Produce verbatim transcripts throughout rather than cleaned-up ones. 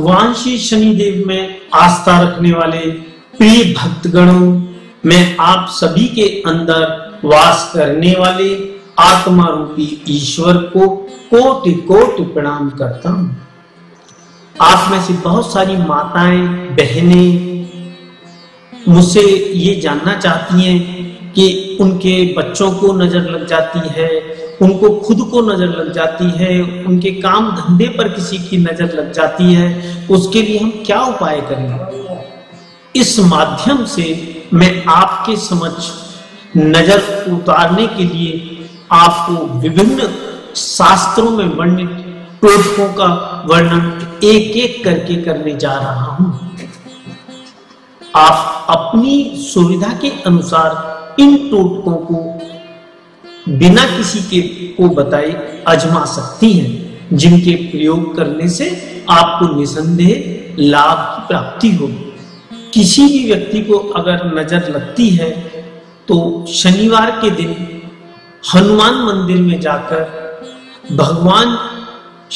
भगवान श्री शनिदेव में आस्था रखने वाले प्रिय भक्तगणों, मैं आप सभी के अंदर वास करने वाले आत्मा रूपी ईश्वर को कोटि कोटि प्रणाम करता हूँ। आप में से बहुत सारी माताएं बहनें मुझसे ये जानना चाहती हैं कि उनके बच्चों को नजर लग जाती है, उनको खुद को नजर लग जाती है, उनके काम धंधे पर किसी की नजर लग जाती है, उसके लिए हम क्या उपाय करें। इस माध्यम से मैं आपके समक्ष नजर उतारने के लिए आपको विभिन्न शास्त्रों में वर्णित टोटकों का वर्णन एक एक करके करने जा रहा हूं। आप अपनी सुविधा के अनुसार इन टोटकों को बिना किसी के को बताए आजमा सकती हैं, जिनके प्रयोग करने से आपको निसंदेह लाभ की प्राप्ति हो। किसी भी व्यक्ति को अगर नजर लगती है तो शनिवार के दिन हनुमान मंदिर में जाकर भगवान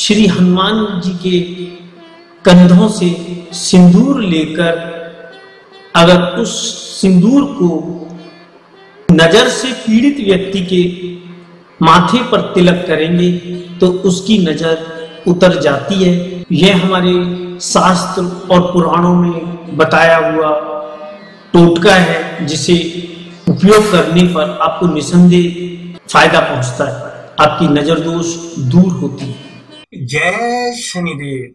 श्री हनुमान जी के कंधों से सिंदूर लेकर अगर उस सिंदूर को नजर से पीड़ित व्यक्ति के माथे पर तिलक करेंगे तो उसकी नजर उतर जाती है। यह हमारे शास्त्र और पुराणों में बताया हुआ टोटका है, जिसे उपयोग करने पर आपको निसंदेह फायदा पहुंचता है, आपकी नजर दोष दूर होती है। जय शनिदेव।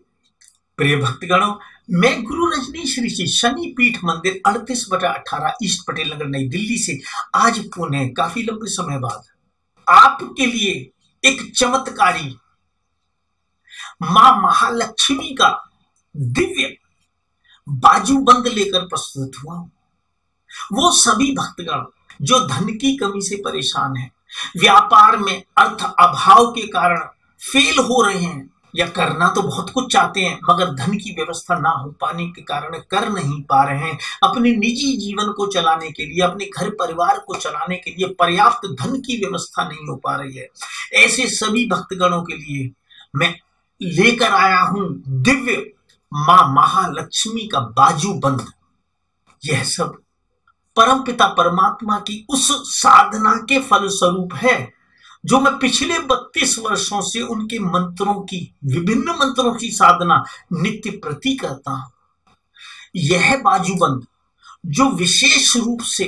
प्रिय भक्तगणों, मैं गुरु रजनीश ऋषि शनि पीठ मंदिर अड़तीस बटा अठारह ईस्ट पटेल नगर नई दिल्ली से आज पुणे काफी लंबे समय बाद आपके लिए एक चमत्कारी मां महालक्ष्मी का दिव्य बाजूबंद लेकर प्रस्तुत हुआ। वो सभी भक्तगण जो धन की कमी से परेशान है, व्यापार में अर्थ अभाव के कारण फेल हो रहे हैं या करना तो बहुत कुछ चाहते हैं मगर धन की व्यवस्था ना हो पाने के कारण कर नहीं पा रहे हैं, अपने निजी जीवन को चलाने के लिए, अपने घर परिवार को चलाने के लिए पर्याप्त धन की व्यवस्था नहीं हो पा रही है, ऐसे सभी भक्तगणों के लिए मैं लेकर आया हूं दिव्य मां महालक्ष्मी का बाजूबंद। यह सब परमपिता परमात्मा की उस साधना के फलस्वरूप है जो मैं पिछले बत्तीस वर्षों से उनके मंत्रों की, विभिन्न मंत्रों की साधना नित्य प्रति करता हूं। यह बाजूबंद जो विशेष रूप से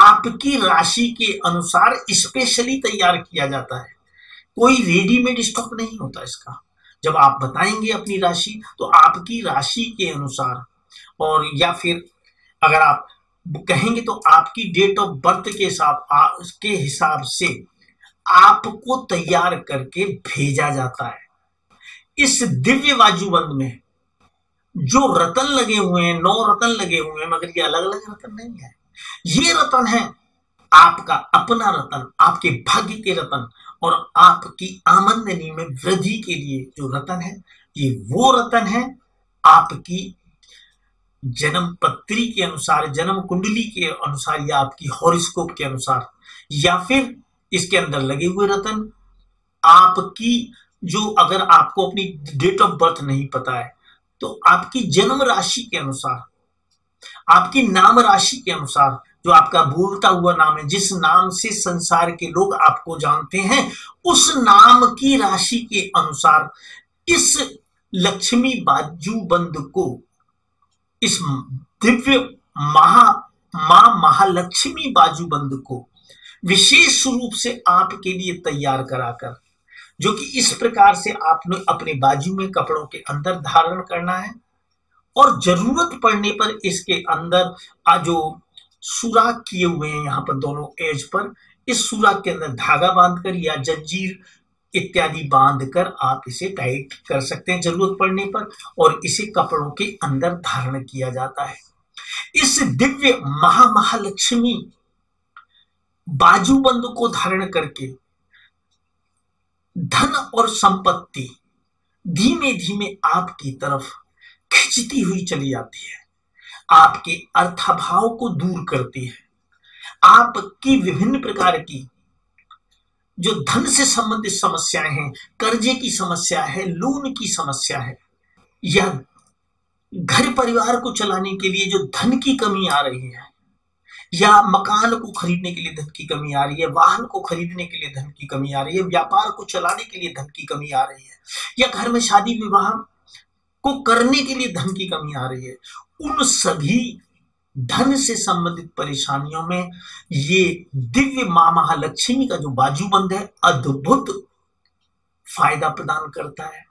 आपकी राशि के अनुसार स्पेशली तैयार किया जाता है, कोई रेडीमेड स्टॉक नहीं होता इसका। जब आप बताएंगे अपनी राशि तो आपकी राशि के अनुसार, और या फिर अगर आप कहेंगे तो आपकी डेट ऑफ बर्थ के हिसाब के हिसाब से आपको तैयार करके भेजा जाता है। इस दिव्य बाजूबंद में जो रतन लगे हुए हैं, नौ रतन लगे हुए हैं, मगर ये अलग अलग रतन नहीं है, ये रतन है आपका अपना रतन, आपके भाग्य के रतन और आपकी आमंदनी में वृद्धि के लिए जो रतन है, ये वो रतन है आपकी जन्म पत्री के अनुसार, जन्म कुंडली के अनुसार या आपकी हॉरोस्कोप के अनुसार, या फिर इसके अंदर लगे हुए रतन आपकी जो, अगर आपको अपनी डेट ऑफ बर्थ नहीं पता है तो आपकी जन्म राशि के अनुसार, आपकी नाम राशि के अनुसार, जो आपका बोलता हुआ नाम है, जिस नाम से संसार के लोग आपको जानते हैं, उस नाम की राशि के अनुसार इस लक्ष्मी बाजूबंद को, इस दिव्य महा मां महालक्ष्मी बाजूबंद को विशेष रूप से आपके लिए तैयार कराकर, जो कि इस प्रकार से आपने अपने बाजू में कपड़ों के अंदर धारण करना है और जरूरत पड़ने पर इसके अंदर आज जो सुराख किए हुए हैं यहाँ पर दोनों एज पर, इस सुराख के अंदर धागा बांधकर या जंजीर इत्यादि बांधकर आप इसे टाइट कर सकते हैं जरूरत पड़ने पर, और इसे कपड़ों के अंदर धारण किया जाता है। इस दिव्य महा महालक्ष्मी बाजूबंद को धारण करके धन और संपत्ति धीमे धीमे आपकी तरफ खिंचती हुई चली जाती है, आपके अर्थाभाव को दूर करती है, आपकी विभिन्न प्रकार की जो धन से संबंधित समस्याएं हैं, कर्जे की समस्या है, लोन की समस्या है, यह घर परिवार को चलाने के लिए जो धन की कमी आ रही है, या मकान को खरीदने के लिए धन की कमी आ रही है, वाहन को खरीदने के लिए धन की कमी आ रही है, व्यापार को चलाने के लिए धन की कमी आ रही है, या घर में शादी विवाह को करने के लिए धन की कमी आ रही है, उन सभी धन से संबंधित परेशानियों में ये दिव्य मां महालक्ष्मी का जो बाजूबंद है अद्भुत फायदा प्रदान करता है।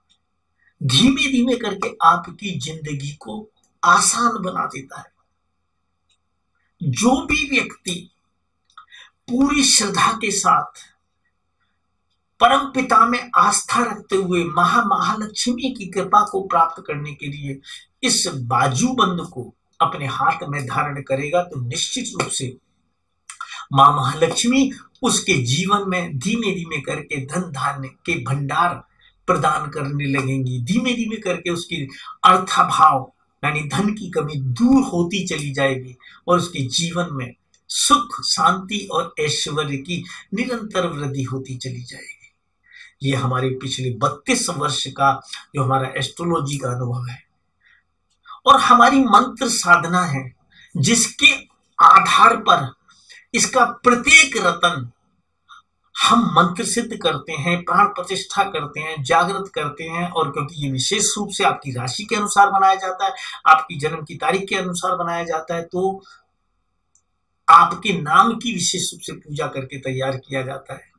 धीमे धीमे करके आपकी जिंदगी को आसान बना देता है। जो भी व्यक्ति पूरी श्रद्धा के साथ परम पिता में आस्था रखते हुए महा महालक्ष्मी की कृपा को प्राप्त करने के लिए इस बाजूबंद को अपने हाथ में धारण करेगा तो निश्चित रूप से मां महालक्ष्मी उसके जीवन में धीमे धीमे करके धन धान्य के भंडार प्रदान करने लगेंगी। धीमे धीमे करके उसकी अर्थाभाव यानी धन की कमी दूर होती चली जाएगी और उसके जीवन में सुख, शांति और ऐश्वर्य की निरंतर वृद्धि होती चली जाएगी। ये हमारे पिछले बत्तीस वर्ष का जो हमारा एस्ट्रोलॉजी का अनुभव है और हमारी मंत्र साधना है, जिसके आधार पर इसका प्रत्येक रतन हम मंत्र सिद्ध करते हैं, प्राण प्रतिष्ठा करते हैं, जागृत करते हैं। और क्योंकि ये विशेष रूप से आपकी राशि के अनुसार बनाया जाता है, आपकी जन्म की तारीख के अनुसार बनाया जाता है, तो आपके नाम की विशेष रूप से पूजा करके तैयार किया जाता है।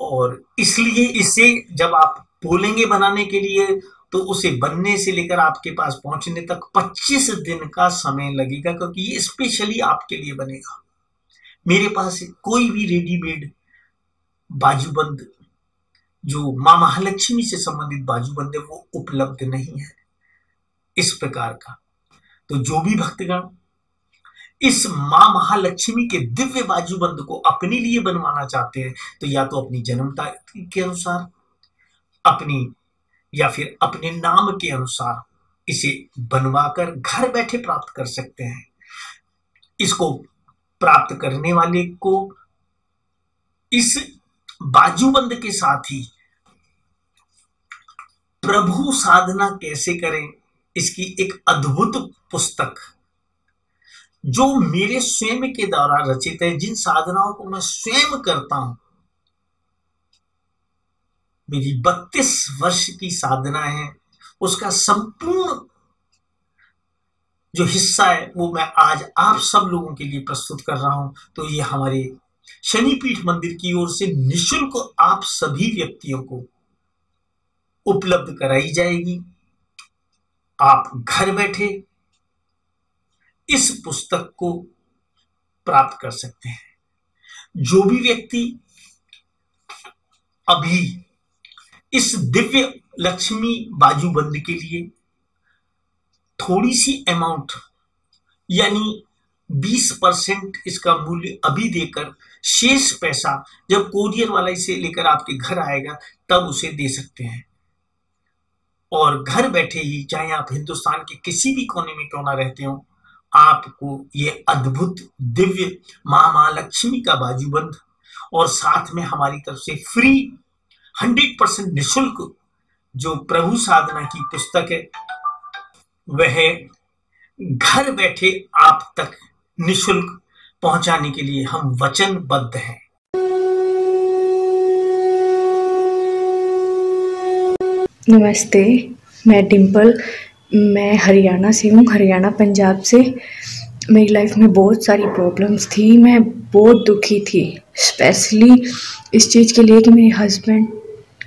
और इसलिए इसे जब आप बोलेंगे बनाने के लिए तो उसे बनने से लेकर आपके पास पहुंचने तक पच्चीस दिन का समय लगेगा, क्योंकि ये स्पेशली आपके लिए बनेगा। मेरे पास कोई भी रेडीमेड बाजूबंद जो मां महालक्ष्मी से संबंधित बाजूबंद है वो उपलब्ध नहीं है इस प्रकार का। तो जो भी भक्तगण इस मां महालक्ष्मी के दिव्य बाजूबंद को अपने लिए बनवाना चाहते हैं तो या तो अपनी जन्म तारीख के अनुसार अपनी या फिर अपने नाम के अनुसार इसे बनवाकर घर बैठे प्राप्त कर सकते हैं। इसको प्राप्त करने वाले को इस बाजूबंद के साथ ही प्रभु साधना कैसे करें इसकी एक अद्भुत पुस्तक जो मेरे स्वयं के द्वारा रचित है, जिन साधनाओं को मैं स्वयं करता हूं, मेरी बत्तीस वर्ष की साधना है, उसका संपूर्ण जो हिस्सा है वो मैं आज आप सब लोगों के लिए प्रस्तुत कर रहा हूं। तो ये हमारे शनिपीठ मंदिर की ओर से निःशुल्क आप सभी व्यक्तियों को उपलब्ध कराई जाएगी। आप घर बैठे इस पुस्तक को प्राप्त कर सकते हैं। जो भी व्यक्ति अभी इस दिव्य लक्ष्मी बाजूबंद के लिए थोड़ी सी अमाउंट यानी बीस परसेंट इसका मूल्य अभी देकर शेष पैसा जब कोरियर वाला इसे लेकर आपके घर आएगा तब उसे दे सकते हैं। और घर बैठे ही, चाहे आप हिंदुस्तान के किसी भी कोने में क्यों ना रहते हो, आपको ये अद्भुत दिव्य मां महालक्ष्मी का बाजूबंद और साथ में हमारी तरफ से फ्री हंड्रेड परसेंट निःशुल्क जो प्रभु साधना की पुस्तक है वह घर बैठे आप तक निःशुल्क पहुंचाने के लिए हम वचनबद्ध हैं। नमस्ते, मैं डिम्पल, मैं हरियाणा से हूँ, हरियाणा पंजाब से। मेरी लाइफ में बहुत सारी प्रॉब्लम्स थी, मैं बहुत दुखी थी, स्पेशली इस चीज़ के लिए कि मेरे हस्बैंड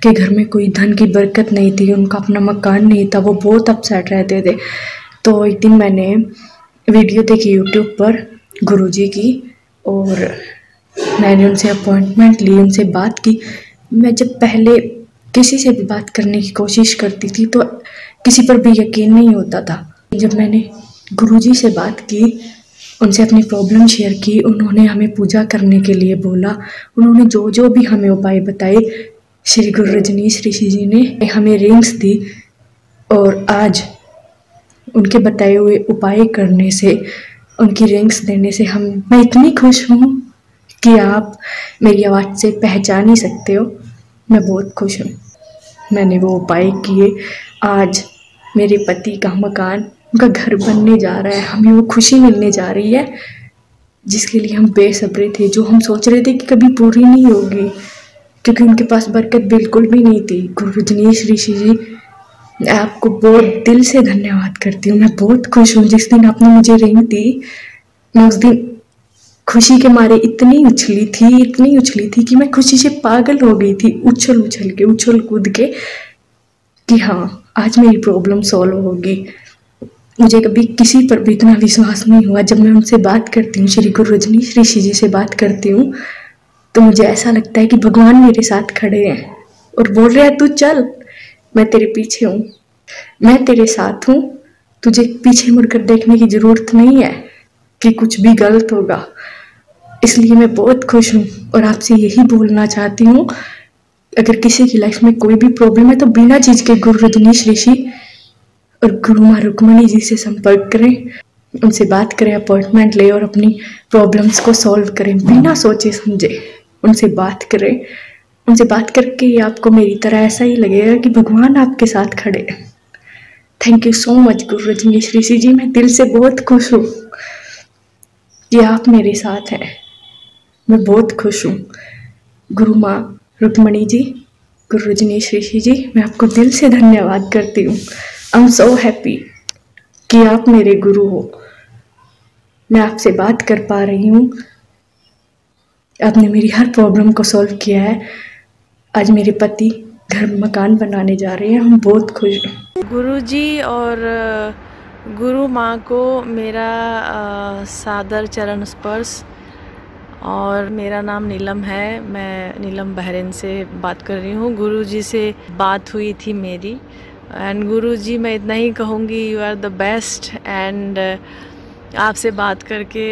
के घर में कोई धन की बरकत नहीं थी, उनका अपना मकान नहीं था, वो बहुत अपसेट रहते थे। तो एक दिन मैंने वीडियो देखी यूट्यूब पर गुरुजी की और मैंने उनसे अपॉइंटमेंट ली, उनसे बात की। मैं जब पहले किसी से भी बात करने की कोशिश करती थी तो किसी पर भी यकीन नहीं होता था। जब मैंने गुरुजी से बात की, उनसे अपनी प्रॉब्लम शेयर की, उन्होंने हमें पूजा करने के लिए बोला, उन्होंने जो जो भी हमें उपाय बताए, श्री गुरु रजनीश ऋषि जी ने हमें रिंग्स दी। और आज उनके बताए हुए उपाय करने से, उनकी रिंग्स देने से हम मैं इतनी खुश हूँ कि आप मेरी आवाज़ से पहचान ही सकते हो। मैं बहुत खुश हूँ। मैंने वो उपाय किए, आज मेरे पति का मकान, उनका घर बनने जा रहा है, हमें वो खुशी मिलने जा रही है जिसके लिए हम बेसब्रे थे, जो हम सोच रहे थे कि कभी पूरी नहीं होगी, क्योंकि उनके पास बरकत बिल्कुल भी नहीं थी। गुरु रजनीश ऋषि जी, मैं आपको बहुत दिल से धन्यवाद करती हूँ। मैं बहुत खुश हूँ। जिस दिन आपने मुझे रिंग दी, मैं उस दिन खुशी के मारे इतनी उछली थी, इतनी उछली थी कि मैं खुशी से पागल हो गई थी, उछल उछल के, उछल कूद के, कि हाँ आज मेरी प्रॉब्लम सॉल्व होगी। मुझे कभी किसी पर भी इतना विश्वास नहीं हुआ। जब मैं उनसे बात करती हूँ, श्री गुरु रजनीश ऋषि जी से बात करती हूँ, तो मुझे ऐसा लगता है कि भगवान मेरे साथ खड़े हैं और बोल रहे हैं तू चल, मैं तेरे पीछे हूँ, मैं तेरे साथ हूँ, तुझे पीछे मुड़कर देखने की ज़रूरत नहीं है कि कुछ भी गलत होगा। इसलिए मैं बहुत खुश हूँ और आपसे यही बोलना चाहती हूँ, अगर किसी की लाइफ में कोई भी प्रॉब्लम है तो बिना चीज़ के गुरु रजनीश ऋषि और गुरु माँ रुक्मणी जी से संपर्क करें, उनसे बात करें, अपॉइंटमेंट लें और अपनी प्रॉब्लम्स को सॉल्व करें। बिना सोचे समझे उनसे बात करें। उनसे बात करके ही आपको मेरी तरह ऐसा ही लगेगा कि भगवान आपके साथ खड़े हैं। थैंक यू सो मच गुरु रजनीश ऋषि जी, मैं दिल से बहुत खुश हूँ कि आप मेरे साथ हैं। मैं बहुत खुश हूँ। गुरु माँ रुक्मणी जी, गुरु रजनीश ऋषि जी, मैं आपको दिल से धन्यवाद करती हूँ। आई एम सो हैप्पी कि आप मेरे गुरु हो। मैं आपसे बात कर पा रही हूँ। आपने मेरी हर प्रॉब्लम को सॉल्व किया है। आज मेरे पति घर मकान बनाने जा रहे हैं, हम बहुत खुश हैं। गुरु जी और गुरु माँ को मेरा सादर चरण स्पर्श। और मेरा नाम नीलम है, मैं नीलम बहरीन से बात कर रही हूँ। गुरु जी से बात हुई थी मेरी, एंड गुरु जी मैं इतना ही कहूँगी, you are the best. And आपसे बात करके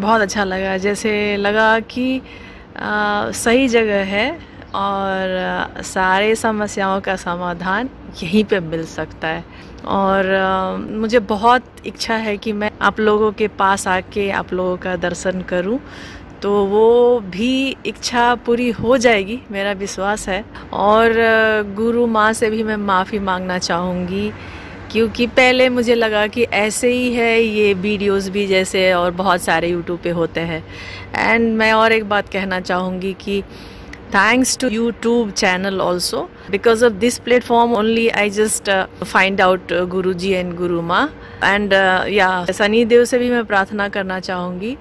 बहुत अच्छा लगा, जैसे लगा कि आ, सही जगह है और आ, सारे समस्याओं का समाधान यहीं पे मिल सकता है। और आ, मुझे बहुत इच्छा है कि मैं आप लोगों के पास आके आप लोगों का दर्शन करूं, तो वो भी इच्छा पूरी हो जाएगी, मेरा विश्वास है। और आ, गुरु माँ से भी मैं माफ़ी मांगना चाहूँगी, क्योंकि पहले मुझे लगा कि ऐसे ही है ये वीडियोस भी, जैसे और बहुत सारे यूट्यूब पे होते हैं। एंड मैं और एक बात कहना चाहूँगी कि thanks to YouTube channel also, because of this platform only I just find out guru ji and गुरु माँ। एंड या शनि देव से भी मैं प्रार्थना करना चाहूँगी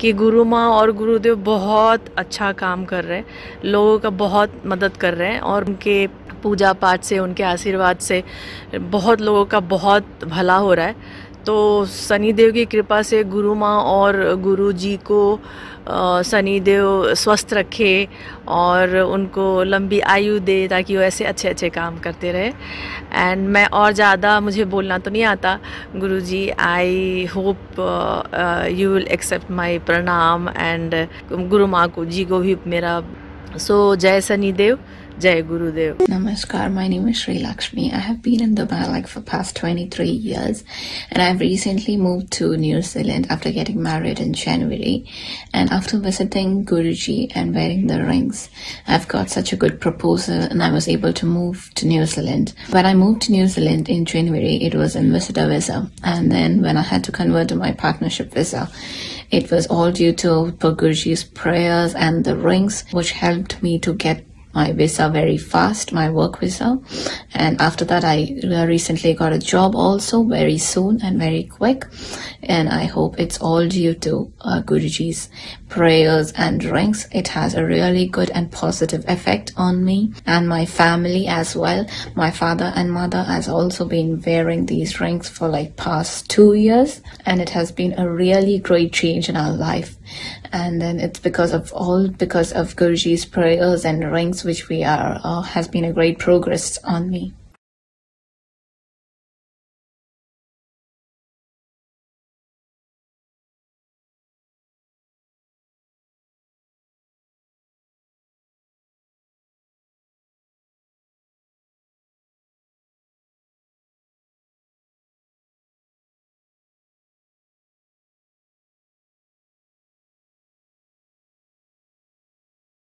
कि गुरु माँ और गुरुदेव बहुत अच्छा काम कर रहे हैं, लोगों का बहुत मदद कर रहे हैं, और उनके पूजा पाठ से, उनके आशीर्वाद से बहुत लोगों का बहुत भला हो रहा है। तो शनि देव की कृपा से गुरु माँ और गुरु जी को शनि देव स्वस्थ रखे और उनको लंबी आयु दे, ताकि वो ऐसे अच्छे अच्छे काम करते रहे। एंड मैं और ज़्यादा, मुझे बोलना तो नहीं आता, गुरु ji I hope you will accept my pranam. And गुरु माँ को जी को भी मेरा सो जय Shani Dev, Jai Gurudev. Namaskar, my name is Sri Lakshmi. I have been in Dubai like for past twenty-three years, and I've recently moved to New Zealand after getting married in January. And after visiting Guruji and wearing the rings, I've got such a good proposal and I was able to move to New Zealand. When I moved to New Zealand in January, it was in visitor visa, and then when I had to convert to my partnership visa, it was all due to Guruji's prayers and the rings, which helped me to get my visa very fast, my work visa. And after that, I recently got a job also very soon and very quick. And I hope it's all due to uh, Guruji's prayers and rings. It has a really good and positive effect on me and my family as well. My father and mother has also been wearing these rings for like past two years. And it has been a really great change in our life. And then it's because of all, because of Guruji's prayers and rings, which we are, uh, has been a great progress on me.